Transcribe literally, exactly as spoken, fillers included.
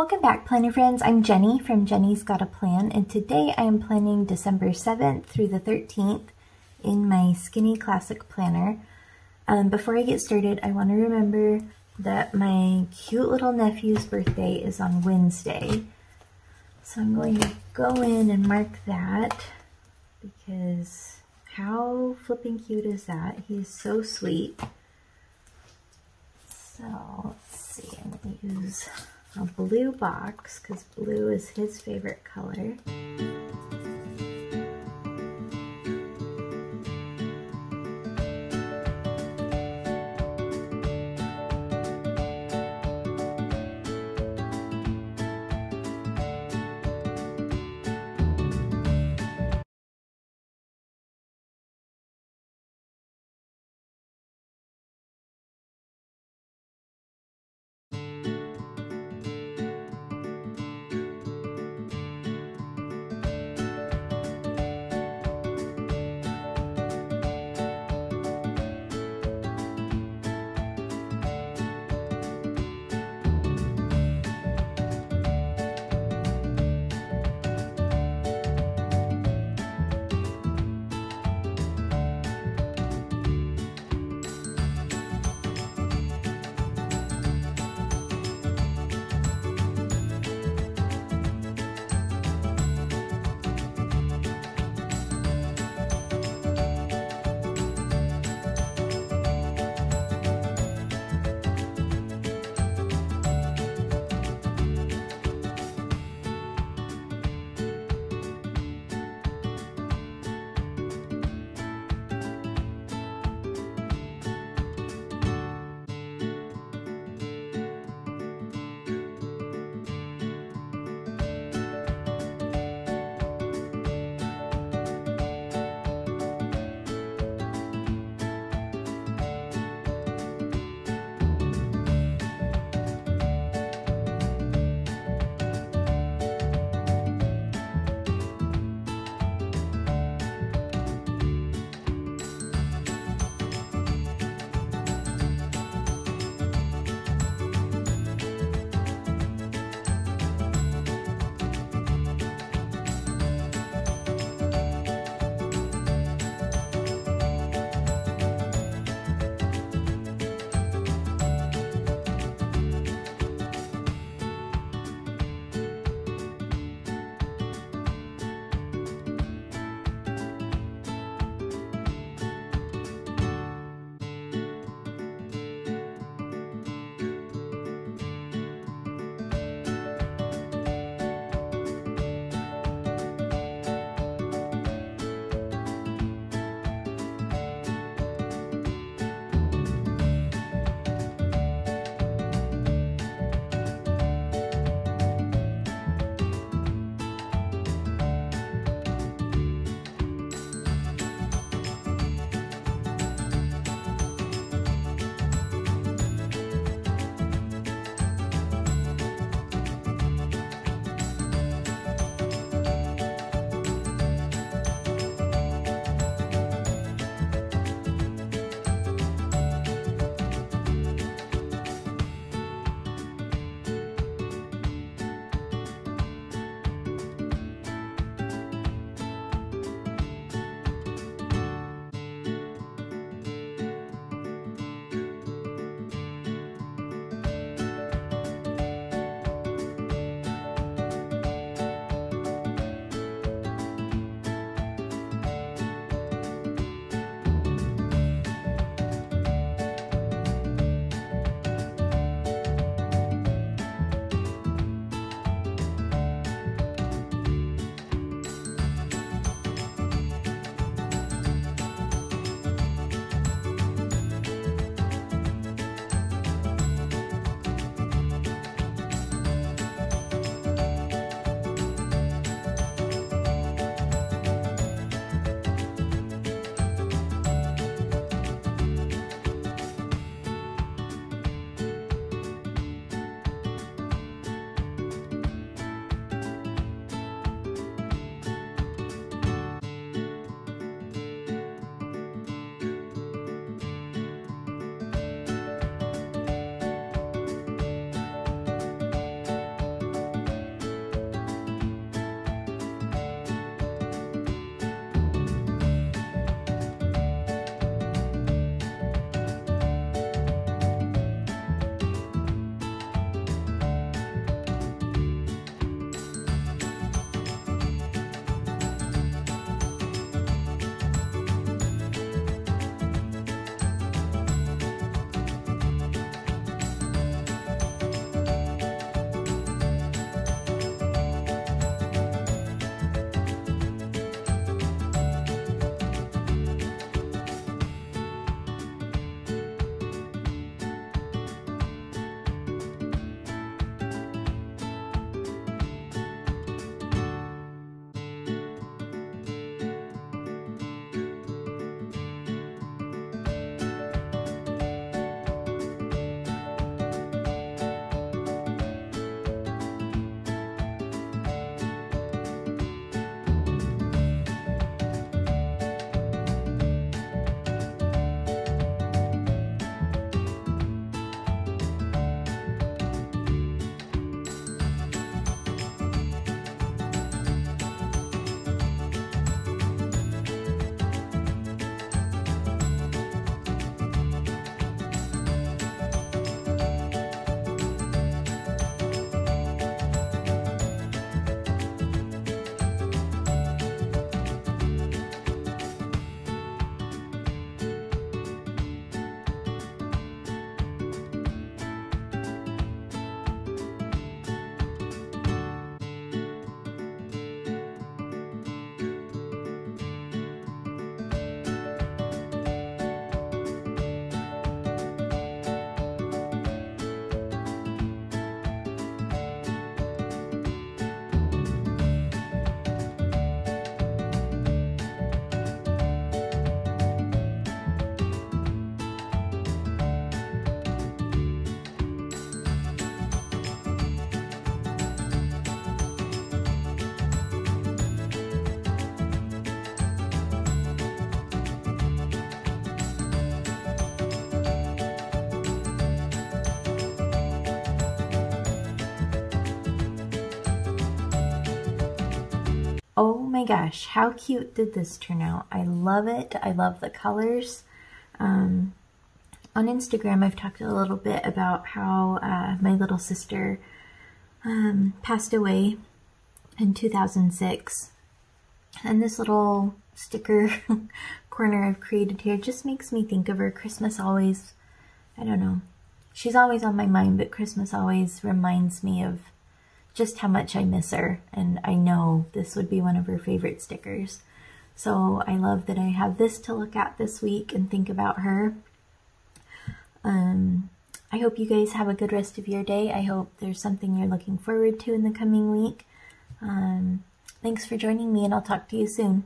Welcome back, planner friends. I'm Jenny from Jenny's Got a Plan, and today I am planning December seventh through the thirteenth in my Skinny Classic planner. Um, before I get started, I want to remember that my cute little nephew's birthday is on Wednesday. So I'm going to go in and mark that because how flipping cute is that? He is so sweet. So let's see, I'm going to use a blue box because blue is his favorite color. my gosh, how cute did this turn out? I love it. I love the colors. Um, on Instagram, I've talked a little bit about how uh, my little sister um, passed away in two thousand six. And this little sticker corner I've created here just makes me think of her. Christmas always, I don't know, she's always on my mind, but Christmas always reminds me of just how much I miss her, and I know this would be one of her favorite stickers. So I love that I have this to look at this week and think about her. Um, I hope you guys have a good rest of your day. I hope there's something you're looking forward to in the coming week. Um, thanks for joining me, and I'll talk to you soon.